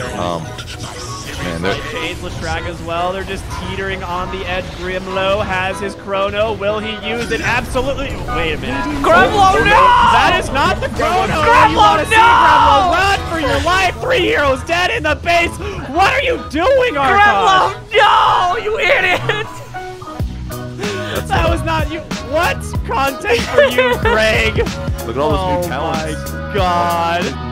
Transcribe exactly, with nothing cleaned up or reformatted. Um, man, Shades Lashrak as well. They're just teetering on the edge. Germlo has his chrono. Will he use it? Absolutely. Wait a minute. Germlo, no! That is not the chrono. Germlo, you want to no! see Germlo run for your life. Three heroes dead in the base. What are you doing, Arcos? Germlo, no! You idiot! That was not you. What content for you, Greg? Look at all those oh new talents. Oh my god.